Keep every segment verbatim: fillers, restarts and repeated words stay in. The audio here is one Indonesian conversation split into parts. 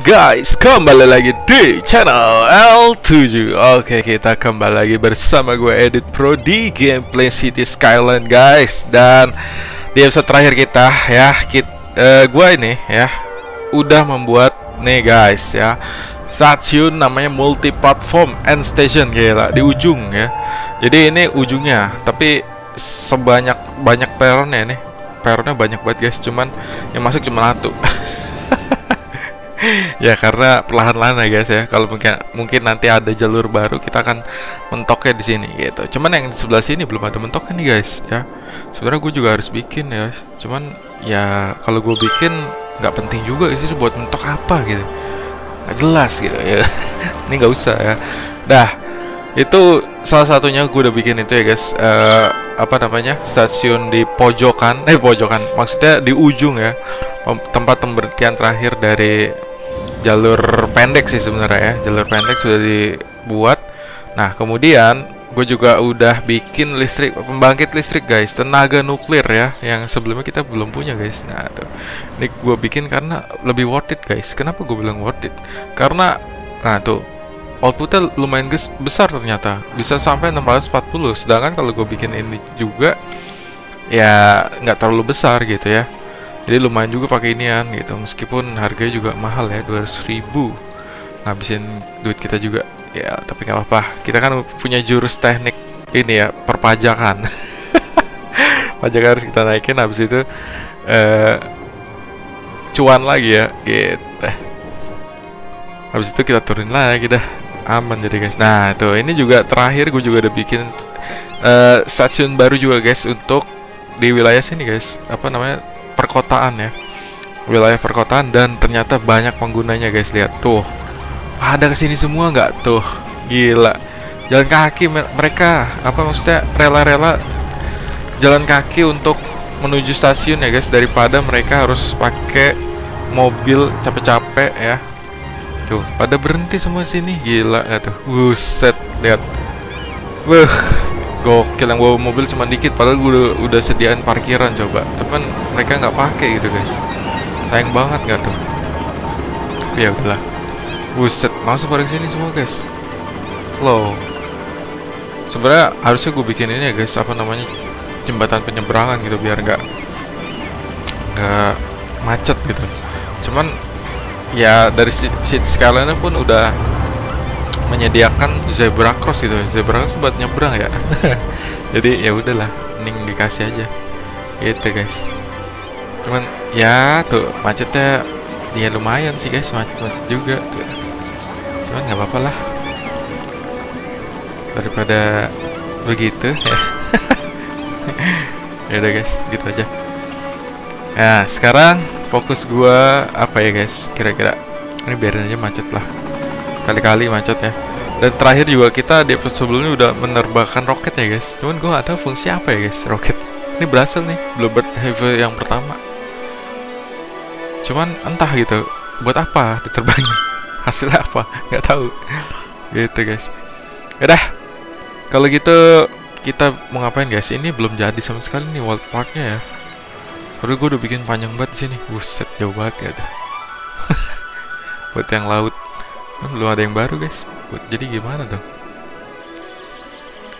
guys, kembali lagi di channel L tujuh. Oke, kita kembali lagi bersama gue Edit Pro di Gameplay City Skyline, guys. Dan di episode terakhir kita ya, kita, uh, gue ini ya udah membuat nih guys ya stasiun namanya multi platform and station, gila di ujung ya. Jadi ini ujungnya, tapi sebanyak banyak peronnya nih. Peronnya banyak banget guys, cuman yang masuk cuma satu. Ya karena perlahan-lahan ya guys ya. Kalau mungkin mungkin nanti ada jalur baru, kita akan mentoknya di sini gitu. Cuman yang di sebelah sini belum ada mentoknya nih guys ya. Sebenarnya gue juga harus bikin ya. Cuman ya kalau gue bikin nggak penting juga sih buat mentok apa gitu. Nggak jelas gitu ya. Ini nggak usah ya. Dah itu salah satunya gue udah bikin itu ya guys. Uh, apa namanya stasiun di pojokan, eh pojokan maksudnya di ujung ya. Tempat pemberhentian terakhir dari jalur pendek sih sebenarnya ya. Jalur pendek sudah dibuat. Nah kemudian gue juga udah bikin listrik, pembangkit listrik guys, tenaga nuklir ya, yang sebelumnya kita belum punya guys. Nah tuh ini gue bikin karena lebih worth it guys. Kenapa gue bilang worth it? Karena nah tuh outputnya lumayan besar ternyata, bisa sampai enam ratus empat puluh. Sedangkan kalau gue bikin ini juga ya nggak terlalu besar gitu ya. Jadi lumayan juga pakai inian gitu, meskipun harganya juga mahal ya, dua ratus ribu. Ngabisin duit kita juga. Ya, tapi nggak apa-apa. Kita kan punya jurus teknik ini ya, perpajakan. Pajak harus kita naikin, habis itu uh, cuan lagi ya, gitu. Habis itu kita turunin lagi dah. Aman jadi guys. Nah, tuh ini juga terakhir gue juga udah bikin uh, stasiun baru juga guys untuk di wilayah sini guys. Apa namanya? Perkotaan ya, wilayah perkotaan, dan ternyata banyak penggunanya guys. Lihat tuh, ada kesini semua nggak tuh, gila. Jalan kaki mereka, apa maksudnya rela-rela jalan kaki untuk menuju stasiun ya guys, daripada mereka harus pakai mobil capek-capek ya. Tuh pada berhenti semua sini, gila nggak tuh, buset. Lihat, wah gokil, yang bawa mobil cuma dikit, padahal gue udah, udah sediain parkiran coba, tapi mereka nggak pakai gitu guys. Sayang banget nggak tuh. Ya udahlah, buset, masuk pada sini semua guys. Slow. Sebenarnya harusnya gue bikin ini ya guys, apa namanya, jembatan penyeberangan gitu, biar nggak nggak macet gitu. Cuman ya dari City Skyline pun udah menyediakan zebra cross gitu, zebra cross buat nyebrang ya. Jadi ya udahlah, mending dikasih aja gitu guys. Cuman ya tuh macetnya ya lumayan sih guys, macet-macet juga tuh. Cuman nggak apa-apa lah, daripada begitu ya. Ya udah guys, gitu aja. Nah sekarang fokus gua apa ya guys, kira-kira ini biarin aja macet lah, kali-kali macet ya. Dan terakhir juga kita di episode sebelumnya udah menerbangkan roket ya guys. Cuman gue gak tahu fungsi apa ya guys roket. Ini berhasil nih, Bluebird Heavy yang pertama. Cuman entah gitu, buat apa diterbangin? Hasilnya apa? Gak tahu. Gitu guys. Yaudah, kalau gitu kita mau ngapain guys? Ini belum jadi sama sekali nih World Parknya ya. Padahal gue udah bikin panjang banget di sini. Buset, jauh banget ya. Buat yang laut. Belum ada yang baru guys, jadi gimana dong?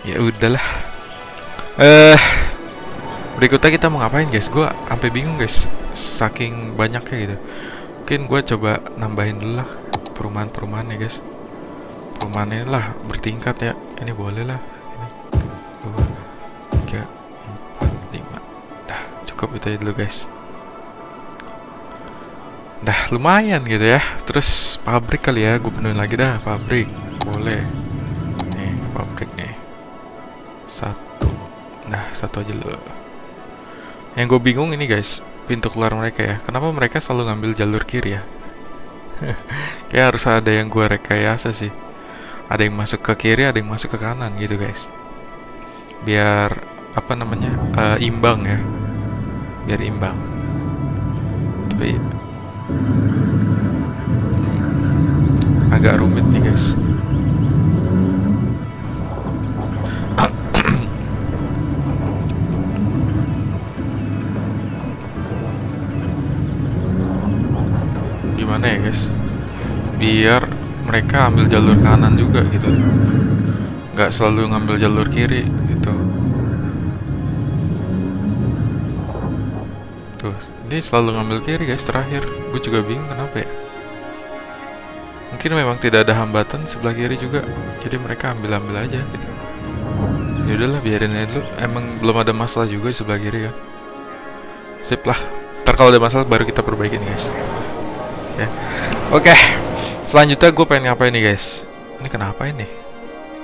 Ya udahlah. Eh, uh, berikutnya kita mau ngapain guys? Gue sampai bingung guys, saking banyaknya gitu. Mungkin gue coba nambahin dulu lah perumahan-perumahan ya guys. Perumahannya lah bertingkat ya. Ini boleh lah. Ini dua, tiga, empat, lima. Dah cukup itu aja dulu guys. Dah lumayan gitu ya. Terus pabrik kali ya, gue penuhin lagi dah pabrik. Boleh. Nih pabrik nih. Satu. Nah satu aja loh. Yang gue bingung ini guys, pintu keluar mereka ya. Kenapa mereka selalu ngambil jalur kiri ya? Kayak harus ada yang gue rekayasa sih. Ada yang masuk ke kiri, ada yang masuk ke kanan gitu guys. Biar apa namanya uh, imbang ya. Biar imbang. Tapi agak rumit nih guys. Gimana ya guys? biar mereka ambil jalur kanan juga gitu, nggak selalu ngambil jalur kiri gitu. Tuh, ini selalu ngambil kiri guys. Terakhir gue juga bingung kenapa ya, mungkin memang tidak ada hambatan sebelah kiri juga, jadi mereka ambil-ambil aja gitu. Ya udahlah, biarin aja dulu, emang belum ada masalah juga sebelah kiri ya. Sip lah, ntar kalau ada masalah baru kita perbaiki nih guys. Ya, oke. Okay. Selanjutnya gue pengen ngapain nih guys? Ini kenapa ini?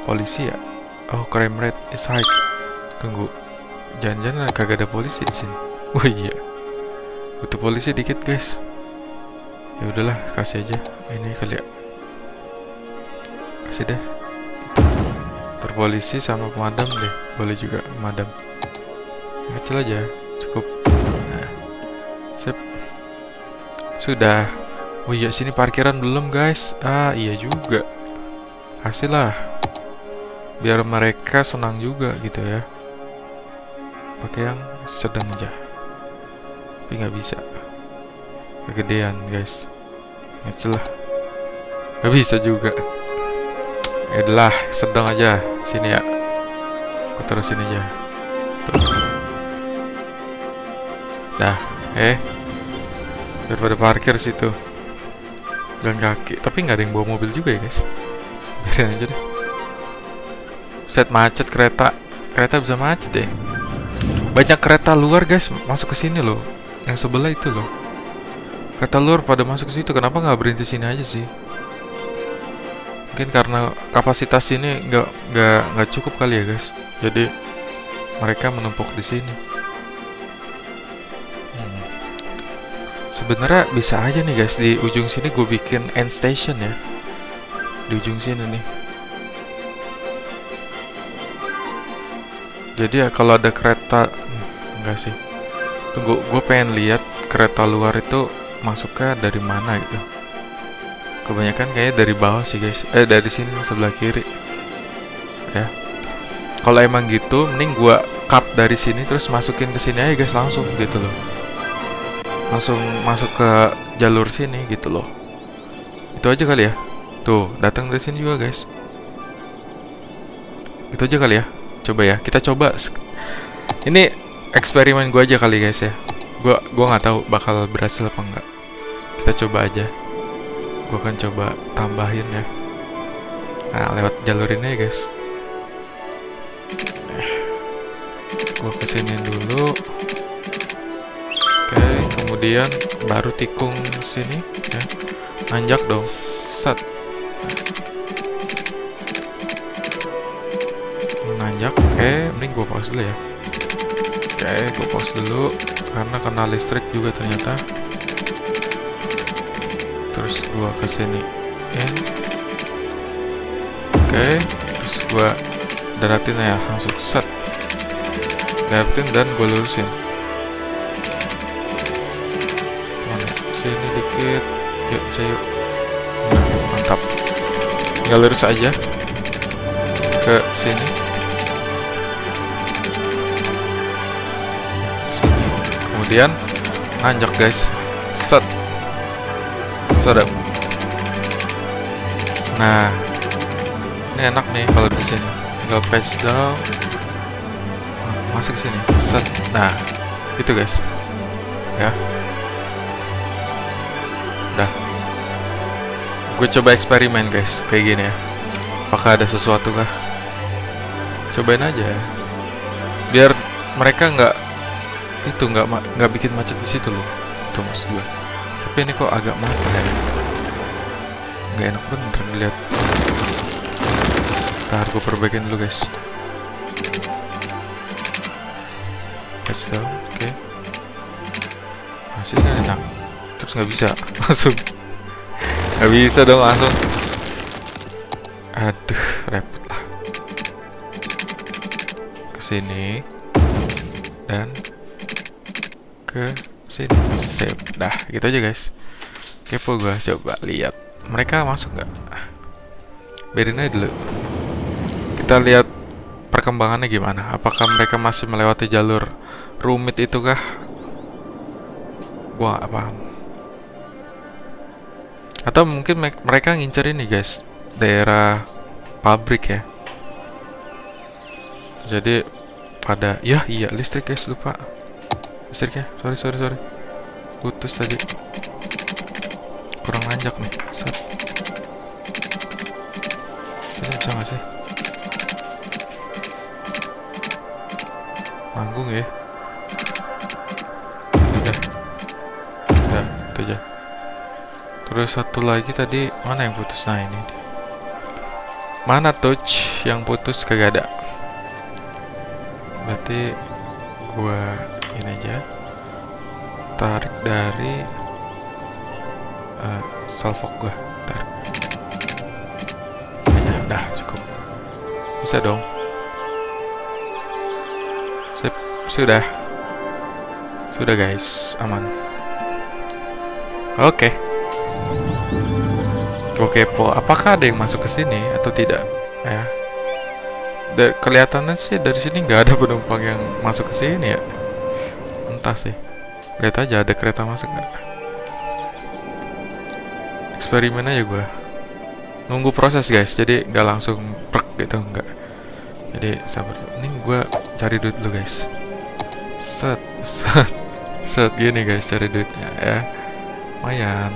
Polisi ya? Oh, crime rate is high. Tunggu, jangan-jangan kagak ada polisi di sini? Oh iya, butuh polisi dikit guys. Ya udahlah, kasih aja. Ini kali ya. Kasih deh. Terpolisi sama pemadam deh, boleh juga pemadam. Kecil aja, cukup. Nah, sip. Sudah. Oh iya, sini parkiran belum guys. Ah iya juga, kasihlah, biar mereka senang juga gitu ya. Pakai yang sedang aja, tapi nggak bisa kegedean guys. Ngecil lah, nggak bisa juga. Yaudahlah, sedang aja. Sini ya, aku terus sini aja. Tuh. Dah, eh biar pada parkir situ. Dan kaki, tapi nggak ada yang bawa mobil juga ya guys. Biarin aja deh. Set macet kereta, kereta bisa macet deh. Banyak kereta luar guys masuk ke sini loh. Yang sebelah itu loh. Kereta luar pada masuk ke situ. Kenapa nggak berhenti sini aja sih? Mungkin karena kapasitas sini nggak nggak nggak cukup kali ya guys. Jadi mereka menumpuk di sini. Sebenarnya bisa aja nih guys, di ujung sini gue bikin end station ya, di ujung sini nih. Jadi ya kalau ada kereta, hmm, enggak sih. Tunggu, gue pengen lihat kereta luar itu masuknya dari mana gitu. Kebanyakan kayaknya dari bawah sih guys. Eh dari sini sebelah kiri. Ya. Kalau emang gitu, mending gue cut dari sini terus masukin ke sini aja guys langsung gitu loh. Langsung masuk ke jalur sini gitu loh. Itu aja kali ya. Tuh, datang dari sini juga guys. Itu aja kali ya. Coba ya, kita coba. Ini eksperimen gue aja kali guys ya. Gue gue nggak tahu bakal berhasil apa enggak. Kita coba aja. Gue akan coba tambahin ya. Nah, lewat jalur ini ya guys. Gue kesini dulu. Kemudian baru tikung sini ya, nanjak dong, set, nanjak. Oke, okay, mending gue pause dulu ya. Oke, okay, gue pause dulu karena kena listrik juga ternyata. Terus gue kesini, oke, okay, terus gue daratin ya langsung set, daratin dan gue lurusin. Sini dikit, yuk bisa yuk, mantap. Tinggal lurus aja ke sini, sini, kemudian nanjak guys, set, sedap. Nah, ini enak nih kalau di sini, tinggal pass down, masuk ke sini, set. Nah, itu guys, ya. Gue coba eksperimen guys, kayak gini ya. Apakah ada sesuatu kah? Cobain aja, biar mereka nggak itu nggak nggak bikin macet di situ loh. Itu maksud gue. Tapi ini kok agak mata ya. Nggak enak bener dilihat. Ntar gue perbaikin dulu guys. Let's go, oke. Okay. Masih nggak enak. Terus nggak bisa langsung. Gak bisa dong langsung. Aduh, repot lah. Ke sini dan ke sini. Save. Dah, gitu aja guys. Kepo gua, coba lihat mereka masuk nggak. Biarin aja dulu. Kita lihat perkembangannya gimana. Apakah mereka masih melewati jalur rumit itu kah? Gua nggak paham. Atau mungkin mereka ngincer ini guys, daerah pabrik ya. Jadi pada ya iya listrik guys, lupa listriknya, sorry sorry sorry putus tadi, kurang nanjak nih. Set. Sini bisa gak sih? Manggung ya. Udah udah itu aja. Terus satu lagi tadi mana yang putus? Nah ini mana touch yang putus? Kagak ada. Berarti gua ini aja, tarik dari uh, salvok gua, tarik. Nah, dah cukup, bisa dong. Sip, sudah, sudah guys, aman. Oke, okay. Oke, kepo. Apakah ada yang masuk ke sini atau tidak? Ya. Eh. Dari, kelihatannya sih dari sini nggak ada penumpang yang masuk ke sini ya. Entah sih. Lihat aja ada kereta masuk nggak. Eksperimen aja gue. Nunggu proses guys. Jadi nggak langsung prek gitu nggak. Jadi sabar. Ini gue cari duit dulu guys. Set set set gini guys cari duitnya ya. Lumayan.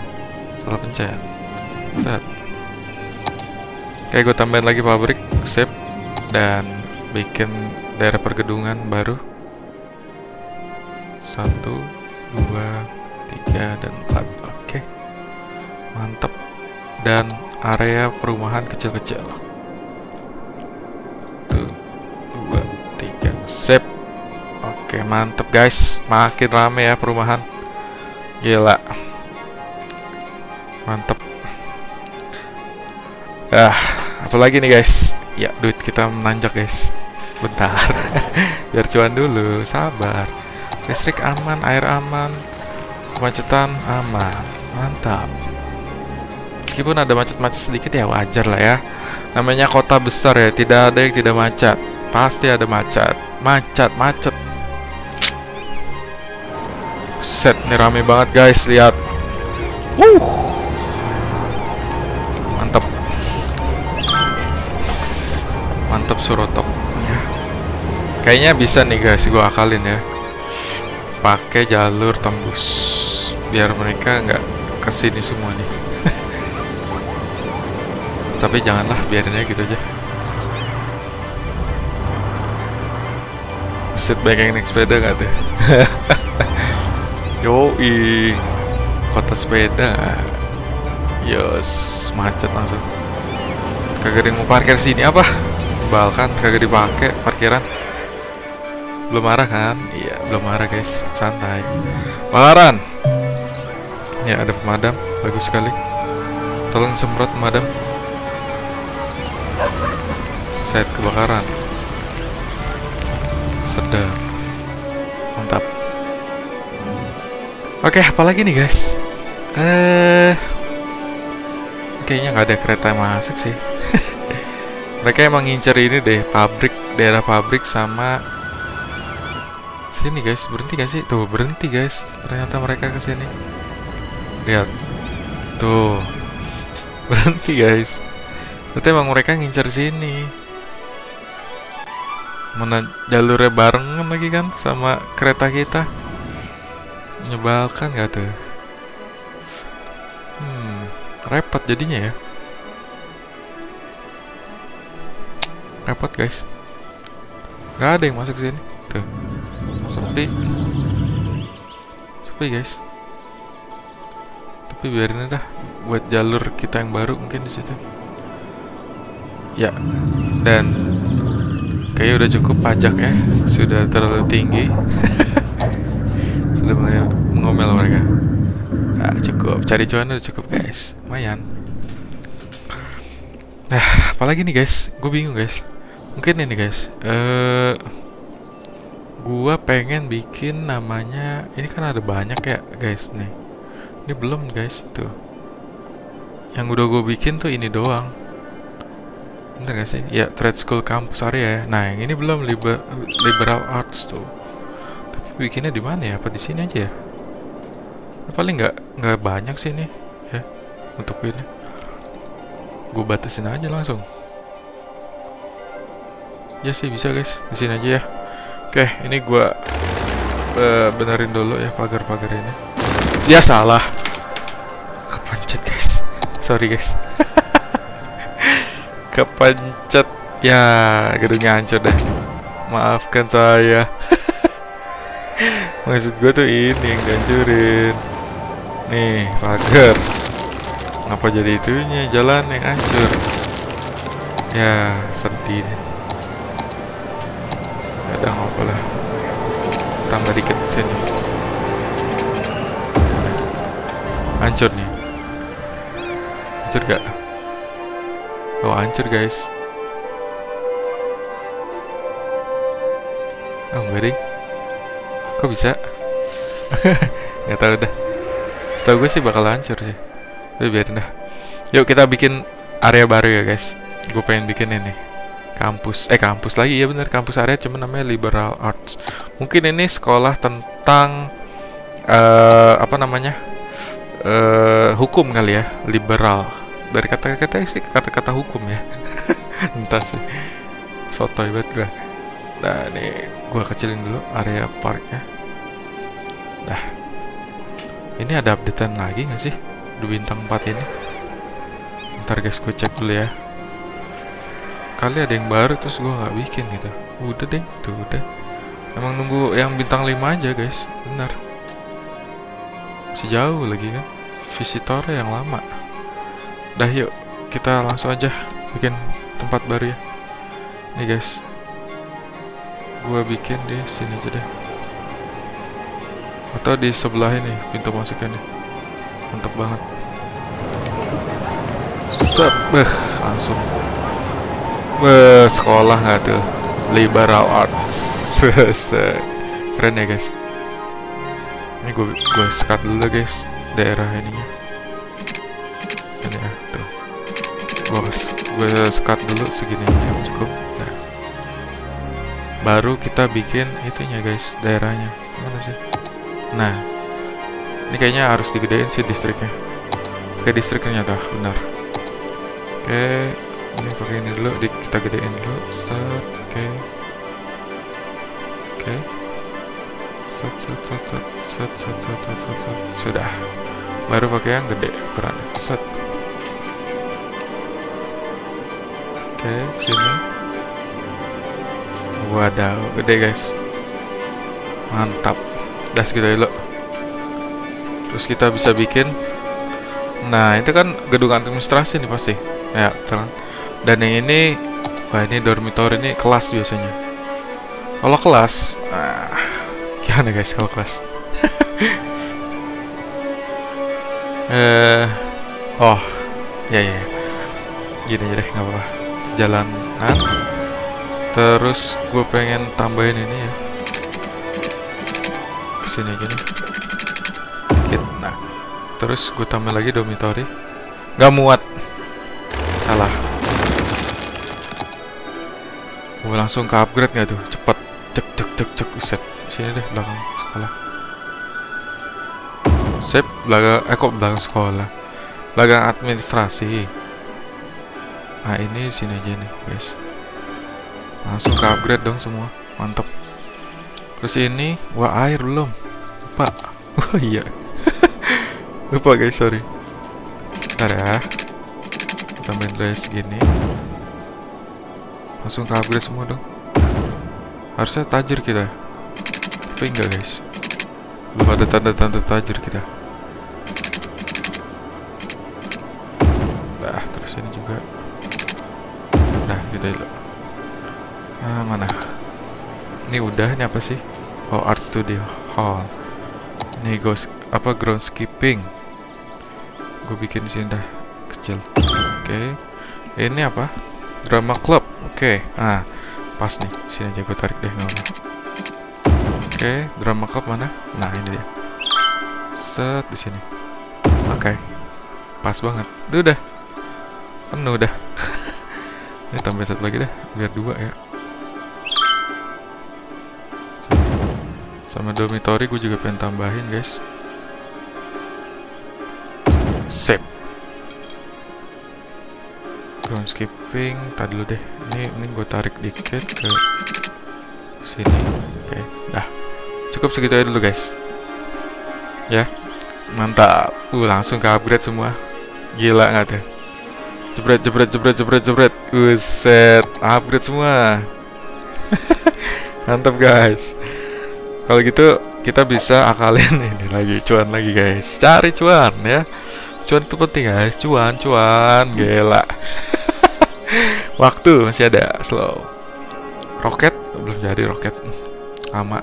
Salah pencet. Set. Kayak gue tambahin lagi pabrik. Sip. Dan bikin daerah pergedungan baru. Satu, dua, tiga, dan empat. Oke, mantep. Dan area perumahan kecil-kecil. Satu, dua, tiga. Sip. Oke, mantep guys. Makin rame ya perumahan. Gila. Mantep. Ah, apalagi nih guys. Ya, duit kita menanjak guys. Bentar. Biar cuan dulu, sabar. Listrik aman, air aman, kemacetan aman. Mantap. Meskipun ada macet-macet sedikit ya wajar lah ya. Namanya kota besar ya, tidak ada yang tidak macet. Pasti ada macet. Macet, macet. Set, ini rame banget guys, lihat. Wuh. Mantap surotoknya. Kayaknya bisa nih guys, gue akalin ya. Pakai jalur tembus, biar mereka nggak kesini semua nih. Tapi janganlah, biarinnya gitu aja. Set banyak yang naik sepeda nggak tuh? Yoi, kota sepeda. Yos, macet langsung. Kagak mau parkir sini apa? Balkan kagak dipakai parkiran. Belum marah kan? Iya, belum marah guys, santai. Malaran. Ya ada pemadam, bagus sekali. Tolong semprot pemadam. Set kebakaran. Sedap. Mantap. Oke, apalagi nih guys? Eh, kayaknya nggak ada kereta masuk sih. Mereka emang ngincer ini deh, pabrik, daerah pabrik sama sini guys. Berhenti gak sih? Tuh berhenti guys, ternyata mereka kesini. Lihat tuh, berhenti guys. Berarti emang mereka ngincer sini. Mana jalurnya barengan lagi kan sama kereta kita. Menyebalkan gak tuh? Hmm, repot jadinya ya. Repot guys, nggak ada yang masuk sini tuh, sepi sepi guys. Tapi biarin aja dah, buat jalur kita yang baru mungkin di situ ya. Dan kayaknya udah cukup pajaknya, sudah terlalu tinggi. Sudah mengomel mereka. Nah, cukup cari cuan udah cukup guys, lumayan. Nah, apalagi nih guys, gue bingung guys. Mungkin ini guys, uh, gue pengen bikin namanya, ini kan ada banyak ya guys nih. Ini belum guys, tuh. Yang udah gue bikin tuh ini doang. Bentar gak sih? Ya, Trade School Campus Area ya. Nah, yang ini belum, liber Liberal Arts tuh. Tapi bikinnya di mana ya? Apa di sini aja ya? Paling nggak nggak banyak sih nih. Ya. untuk ini. Gue batasin aja langsung. Ya sih bisa guys, di sini aja ya. Oke, ini gue uh, benerin dulu ya pagar-pagar ini. Ya salah, kepencet guys. Sorry guys. Kepencet ya, gedungnya hancur deh. Maafkan saya. Maksud gue tuh ini yang dihancurin. Nih pagar. Ngapa jadi itunya jalan yang hancur? Ya sedih. Ada apa lah, tambah dikit sini hancur nih, hancur gak? Oh hancur guys. Oh enggak deh, kok bisa? Nggak tahu dah, setahu gue sih bakal hancur sih, tapi biarin dah. Yuk kita bikin area baru ya guys. Gue pengen bikin ini kampus, eh kampus lagi ya bener, kampus area cuma namanya liberal arts. Mungkin ini sekolah tentang uh, apa namanya uh, hukum kali ya, liberal dari kata-kata sih, kata-kata hukum ya. Entah sih, sotoy banget gue. Nah ini gue kecilin dulu area parknya. Nah ini ada updatean lagi nggak sih di bintang empat ini? Ntar guys gue cek dulu ya. Kali ada yang baru terus gue nggak bikin gitu. Udah deh, tuh udah. Emang nunggu yang bintang lima aja guys, benar. Masih jauh lagi kan, visitor yang lama. Dah yuk, kita langsung aja bikin tempat baru ya. Nih guys, gue bikin di sini aja deh. Atau di sebelah ini pintu masuknya nih. Mantap banget. Set, beh, langsung. Wah, sekolah nggak tuh, liberal arts. Keren ya guys. Ini gue gue sekat dulu guys daerah ininya. Ini ya tuh, gue gue sekat dulu segini aja cukup. Nah, baru kita bikin itunya guys, daerahnya mana sih? Nah, ini kayaknya harus digedein sih distriknya. Oke distrik ternyata benar. Oke. Ini pakai ini dulu, di, kita gedein dulu. Set, oke, okay. Oke, okay. Set, set, set, set, set, set, set, set, set, set, sudah. Baru pakai yang gede ukuran. Set, oke, okay, sini. Wadah, gede guys. Mantap. Das kita dulu. Terus kita bisa bikin. Nah, itu kan gedung administrasi nih pasti. Ya, terang. Dan yang ini, wah ini dormitor, ini kelas biasanya. Kalau kelas, ah, gimana guys kalau kelas? eh, oh, ya ya, gini aja deh, nggak apa-apa. Jalanan. Terus gue pengen tambahin ini ya. Kesini gini. Dikit. Nah, terus gue tambah lagi dormitori. Nggak muat. Salah. Gue langsung ke upgrade nggak tuh, cepet, cek cek cek cek, set sini deh belakang sekolah, set belakang, eh kok belakang sekolah, belakang administrasi. Nah ini sini aja nih guys, langsung ke upgrade dong semua, mantap. Terus ini, wah air belum, lupa, oh iya, lupa guys sorry. Ntar ya, tambahin dulu segini. Langsung ke upgrade semua dong. Harusnya tajir kita, tapi enggak guys, belum ada tanda-tanda tajir kita. Nah terus ini juga. Nah kita gitu. Ah mana? Ini udah, ini apa sih? Oh art studio hall. Ini gos apa groundskeeping? Gue bikin di sini dah kecil. Oke. Okay. Ini apa? Drama club. Oke, okay. Ah pas nih, sini aja gue tarik deh. Oke, okay. Drama club mana? Nah ini dia, set di sini. Oke, okay. Pas banget. Duh, udah penuh dah. Ini tambah satu lagi dah, biar dua ya. Sini. Sama dormitory gue juga pengen tambahin guys. Sip, Ground skipping, tadi dulu deh. Ini mending gue tarik dikit ke sini. Oke, okay. Dah. Cukup segitu aja dulu guys. Ya, mantap. Uh, langsung ke upgrade semua. Gila nggak tuh? Jebret, jebret, jebret, jebret, jebret. Uset, upgrade semua. Mantap guys. Kalau gitu kita bisa akalin ini lagi, cuan lagi guys. Cari cuan ya. Cuan itu penting guys, cuan, cuan, gila. Waktu masih ada, slow. Roket, belum jadi roket. Lama.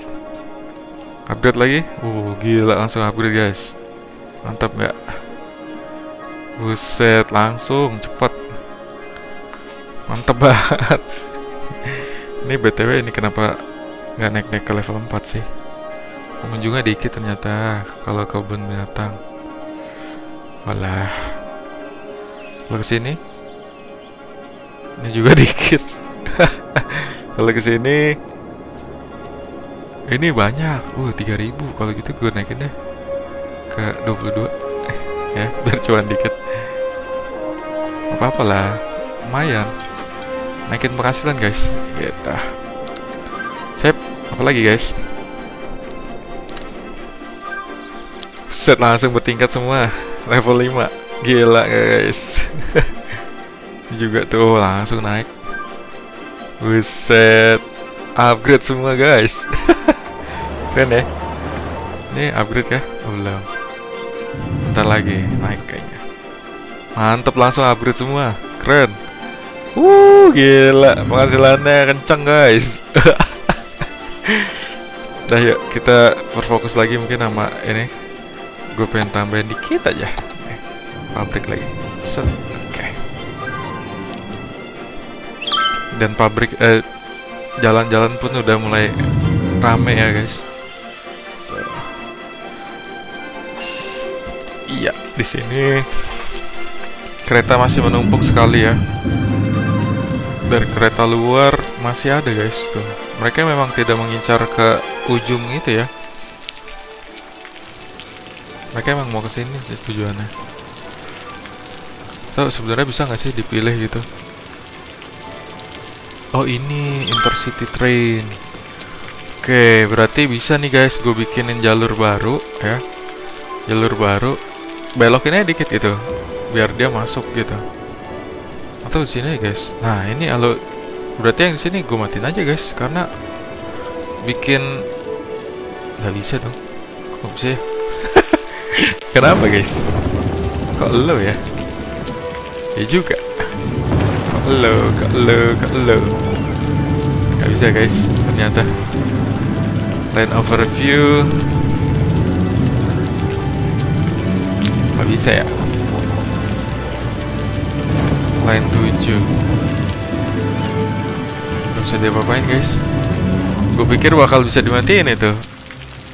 Upgrade lagi, uh, gila langsung upgrade guys. Mantap nggak? Buset, langsung, cepet. Mantap banget. Ini B T W ini kenapa nggak naik-naik ke level empat sih? Pengunjungnya dikit ternyata kalau kebun binatang. Walah, kalau kesini ini juga dikit. Kalau kesini ini banyak. Uh tiga ribu. Kalau gitu gue naikin deh ke dua puluh dua. Ya biar cuan dikit. Apa-apalah, lumayan naikin penghasilan guys. Gitu. Sip, apalagi guys. Set langsung bertingkat semua. Level lima. Gila guys. Juga tuh langsung naik. Buset. Upgrade semua guys. Keren ya. Ini upgrade ya? Oh, belum. Bentar lagi naik kayaknya. Mantep langsung upgrade semua. Keren. Wuh gila. Penghasilannya kenceng guys. Dah yuk kita berfokus lagi mungkin sama ini. Gue pengen tambahin dikit aja. Eh, pabrik lagi. Set. Oke. Okay. Dan pabrik eh jalan-jalan pun udah mulai rame ya, guys. Iya, di sini kereta masih menumpuk sekali ya. Dari kereta luar masih ada, guys, tuh. Mereka memang tidak mengincar ke ujung itu ya. Mereka emang mau kesini sih tujuannya. Tuh sebenarnya bisa nggak sih dipilih gitu? Oh ini intercity train. Oke berarti bisa nih guys, gue bikinin jalur baru ya, jalur baru. Belokinnya dikit gitu, biar dia masuk gitu. Atau di sini guys. Nah ini kalau berarti yang di sini gue matiin aja guys, karena bikin nggak bisa dong. Kok bisa ya? Kenapa guys? Kok lo ya? Ya juga. Kok lo, kok lo, kok lo. Gak bisa guys, ternyata. Line overview. Gak bisa ya. Line tujuh. Gak bisa diapa-apain guys. Gue pikir bakal bisa dimatiin itu.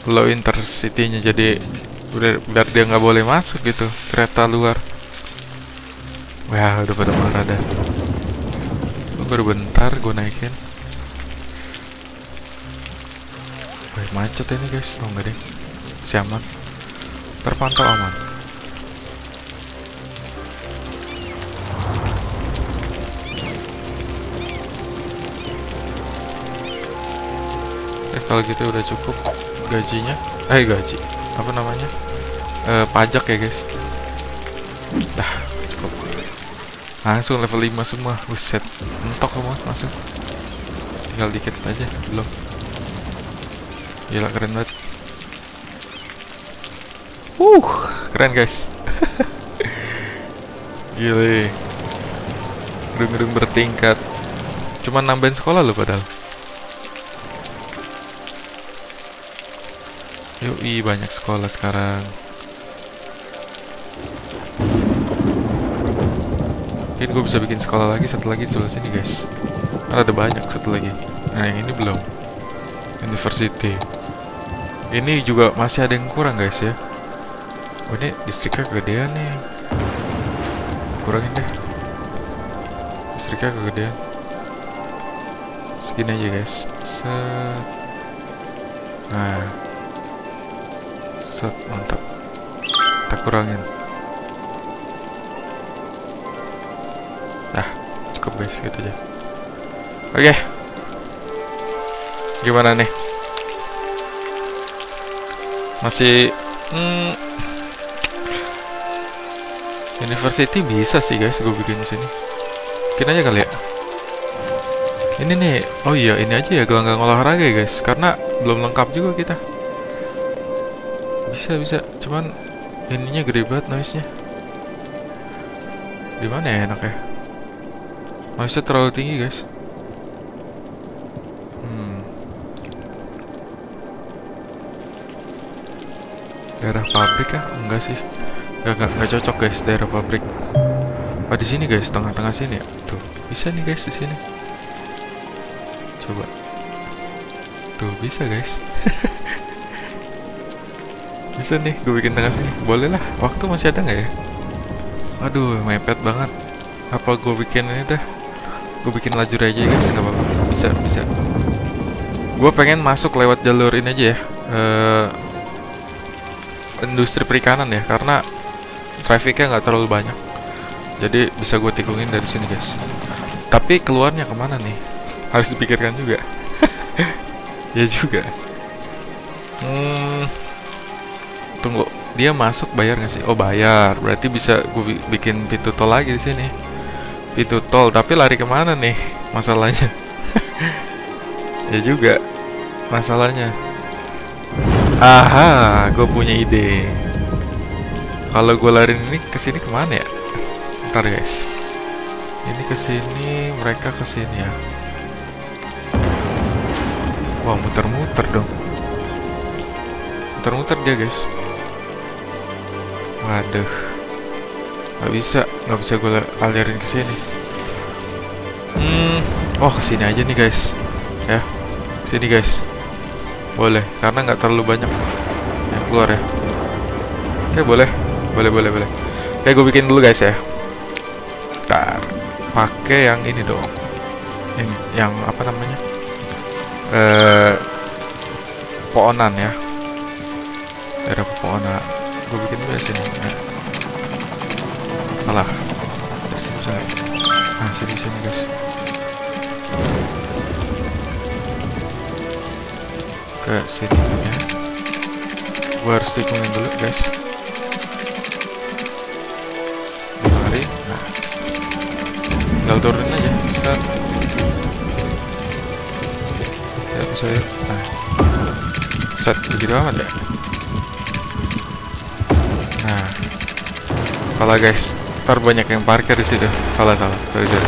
Low intercity-nya jadi biar dia nggak boleh masuk gitu kereta luar. Wah udah pada marah dah. Baru bentar gue naikin. Wah macet ini guys. Oh nggak deh, masih aman, terpantau aman. Eh kalau gitu udah cukup gajinya. Eh gaji apa namanya, uh, pajak ya guys. Dah cukup, langsung level lima semua. Buset mentok semua masuk, tinggal dikit aja belum. Gila keren banget. Uh keren guys. Gile gedung-gedung bertingkat, cuman nambahin sekolah loh padahal. Yoi, banyak sekolah sekarang. Mungkin gue bisa bikin sekolah lagi, satu lagi di sebelah sini guys. Ada banyak, satu lagi. Nah yang ini belum. University. Ini juga masih ada yang kurang guys ya. Oh ini distriknya kegedean nih. Kurangin deh. Distriknya kegedean. Segini aja guys. Set. Nah set, mantap. Kita kurangin. Dah. cakep guys, gitu aja. Oke, okay. Gimana nih? Masih hmm, University bisa sih guys, gue bikin di sini. Bikin aja kali ya. Ini nih, oh iya ini aja ya gelanggang olahraga ya guys, karena belum lengkap juga kita. Bisa bisa, cuman ininya gede banget noise-nya. Di mana ya enak ya? Noise-nya terlalu tinggi guys. Hmm. Daerah pabrik ya? Enggak sih. Enggak enggak cocok guys daerah pabrik. Oh, di sini guys, tengah-tengah sini ya. Tuh, bisa nih guys di sini. Coba. Tuh, bisa guys. Bisa nih, gue bikin tengah sini. Boleh lah, waktu masih ada nggak ya? Aduh, mepet banget. Apa gue bikin ini dah? Gue bikin lajur aja guys, nggak apa-apa. Bisa, bisa. Gue pengen masuk lewat jalur ini aja ya. Uh, industri perikanan ya, karena trafficnya nggak terlalu banyak. Jadi bisa gue tikungin dari sini guys. Tapi keluarnya kemana nih? Harus dipikirkan juga. Ya juga. Hmm... Tunggu, dia masuk bayar nggak sih? Oh bayar, berarti bisa gue bi bikin pintu tol lagi di sini. Pintu tol, tapi lari kemana nih? Masalahnya. Ya juga, masalahnya. Aha, gue punya ide. Kalau gue lari ini kesini kemana ya? Ntar guys. Ini kesini, mereka kesini ya. Wah muter-muter dong. Muter-muter dia guys. Waduh, nggak bisa, nggak bisa gue alirin ke sini. Hmm, oh kesini aja nih guys, ya, sini guys, boleh, karena nggak terlalu banyak yang keluar ya. Oke boleh, boleh boleh boleh. Oke gue bikin dulu guys ya. Ntar, pakai yang ini dong, yang, yang apa namanya, eh, pohonan ya, daerah pohonan. Gue bikin dari sini. Nah. Salah. Dari sini salah. Nah, sini sini guys. Ke sini ya. Gue harus tikungin dulu guys. Mari. Nah. Tinggal turun aja. Bisa. Ya bisa ya. Nah. Set. Begitu amat ya. Nah, salah guys. Ntar banyak yang parkir di situ. Salah salah, sorry sorry.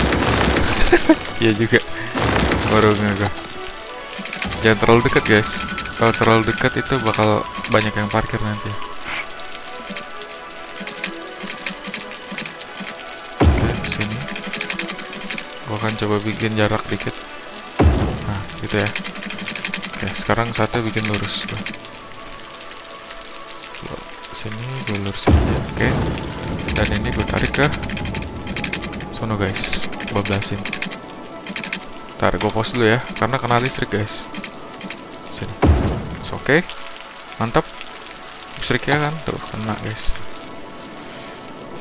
Iya juga. Baru nggak. Jangan terlalu dekat guys. Kalau terlalu dekat itu bakal banyak yang parkir nanti. Oke, kesini. Gua akan coba bikin jarak dikit. Nah, gitu ya. Oke, sekarang satu bikin lurus. Sini gue lurus aja, oke okay. Dan ini gue tarik ke sono guys, bablasin. Ntar gue pause dulu ya, karena kena listrik guys. Sini, oke okay. Mantap, listriknya kan, tuh kena guys.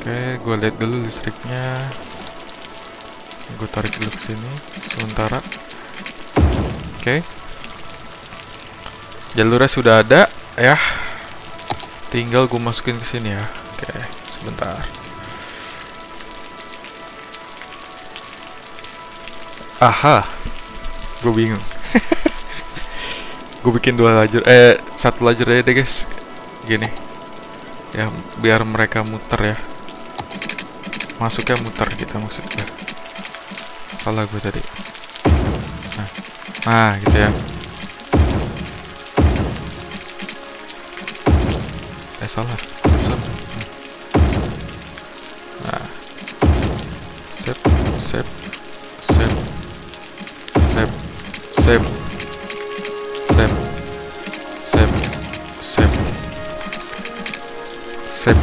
Oke, okay, gue lihat dulu listriknya. Gue tarik dulu ke sini, sementara. Oke okay. Jalurnya sudah ada, ya. Tinggal gue masukin ke sini ya. Oke, sebentar. Aha, gue bingung. Gue bikin dua lajur, eh satu lajur aja deh guys. Gini, ya biar mereka muter ya. Masuknya muter gitu maksudnya. Salah gue tadi. Nah, nah gitu ya. Eh, salah, salah. Nah, save, save, save, save, save, save, save, save, save,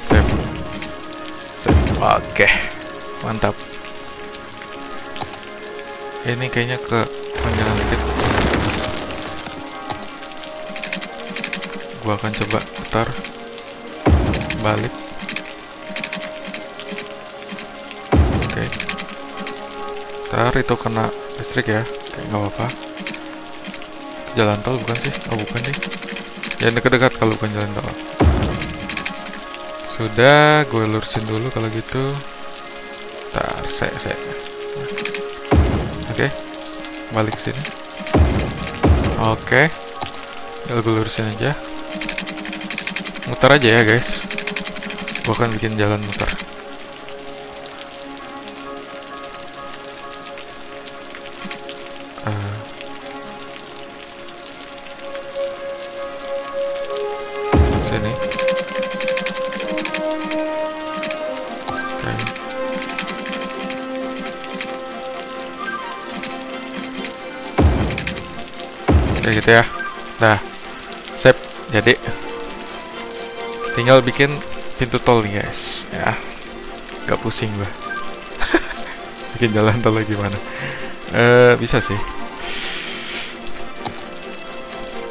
save, save. Oke, mantap. Ini kayaknya ke panjang dikit. Gua akan coba putar balik. Oke okay. bentar, itu kena listrik ya, kayak nggak apa-apa. Itu jalan tol bukan sih? Oh bukan nih. Jangan dekat-dekat kalau bukan jalan tol. Sudah, gue lurusin dulu kalau gitu. Bentar, saya, saya. Oke, balik ke sini. Oke, tinggal gue lurusin aja. Muter aja ya guys. Gue akan bikin jalan muter. Kayak gitu ya. Nah, save. Jadi tinggal bikin pintu tol nih guys. Ya, gak pusing gua. Bikin jalan tol gimana? Eh, bisa sih.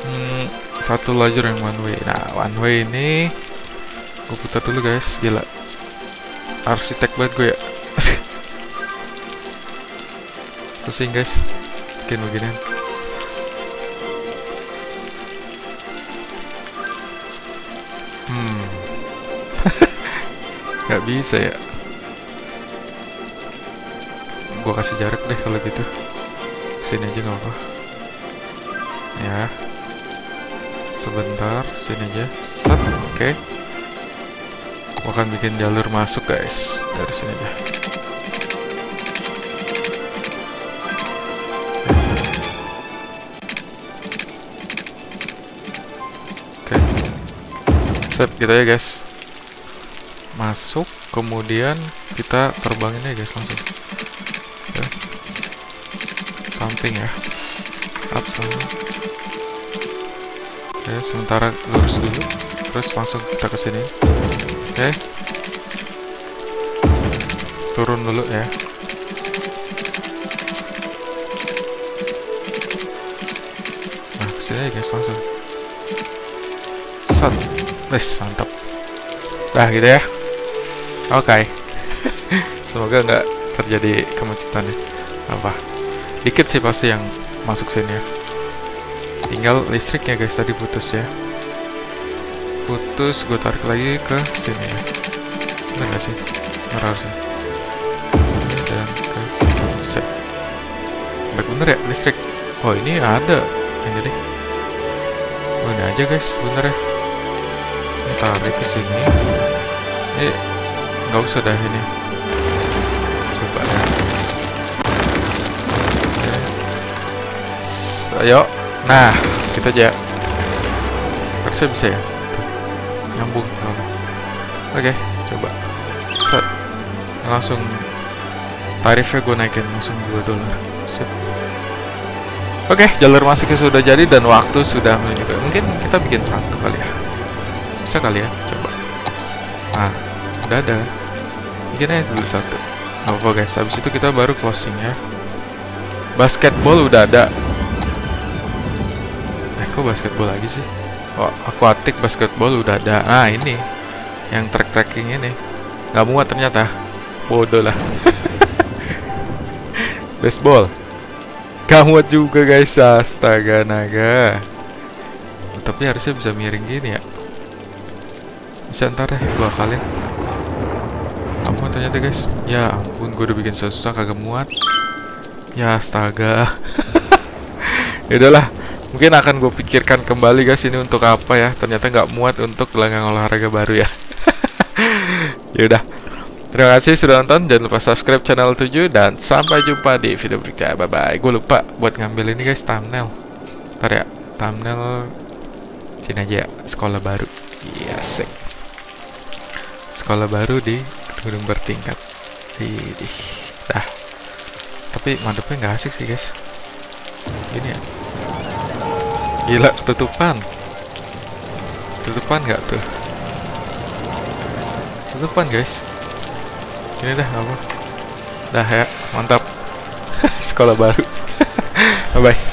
Hmm, satu lajur yang one way. Nah, one way ini gua putar dulu guys. Gila, arsitek banget gue ya. Pusing guys, bikin beginian. Gak bisa ya. Gua kasih jarak deh kalau gitu. Sini aja gak apa. Ya. Sebentar, sini aja. Set, oke. Okay. Gua akan bikin jalur masuk, guys. Dari sini aja. Oke. Okay. Set gitu ya, guys. Masuk, kemudian kita terbanginnya guys langsung ya. Samping ya, up sama. Oke, sementara lurus dulu, terus langsung kita ke sini. Oke, turun dulu ya. Nah, kesini ya guys langsung. Set, nice, mantap. Nah gitu ya. Oke, okay. Semoga nggak terjadi kemacetan ya. Apa? Dikit sih pasti yang masuk sini ya. Tinggal listriknya guys, tadi putus ya. Putus, gue tarik lagi ke sini ya. Bener nggak sih? Bener sih. Dan ke sini, set. Baik bener ya listrik. Oh ini ada yang jadi. Bener aja guys, bener ya. Tarik ke sini. Eh. Gak usah dah ini. Coba dah. Ayo. Nah, kita aja. Harusnya bisa ya. Tuh. Nyambung. Oke, okay, coba. Set. Langsung tarifnya gue naikin langsung dua dolar. Set. Oke, okay, jalur masuknya sudah jadi dan waktu sudah menunjukkan. Mungkin kita bikin satu kali ya. Bisa kali ya, coba. Nah, udah ada. Bikin aja dulu satu. Gak apa guys, habis itu kita baru closing ya. Basketball udah ada. Eh kok basketball lagi sih? Oh, aquatic basketball udah ada. Nah ini yang track-tracking ini. Gak muat ternyata. Bodoh lah. Baseball gak muat juga guys. Astaga naga. Tapi harusnya bisa miring gini ya. Bisa ntar deh gua akalin. Kamu ternyata guys. Ya ampun, gue udah bikin susah-susah kagak muat. Ya astaga. Yaudahlah, mungkin akan gue pikirkan kembali guys ini untuk apa ya. Ternyata nggak muat untuk gelanggang olahraga baru ya. Yaudah, terima kasih sudah nonton. Jangan lupa subscribe channel tujuh. Dan sampai jumpa di video berikutnya. Bye-bye. Gue lupa buat ngambil ini guys thumbnail. Ntar ya, thumbnail sini aja ya. Sekolah baru. Iya sek. Sekolah baru di gedung bertingkat. Idih. Dah. Tapi madepnya nggak asik sih guys. Gini ya. Gila ketutupan. Ketutupan nggak tuh? Ketutupan guys. Gini dah apa? Dah ya, mantap. Sekolah baru. Bye bye.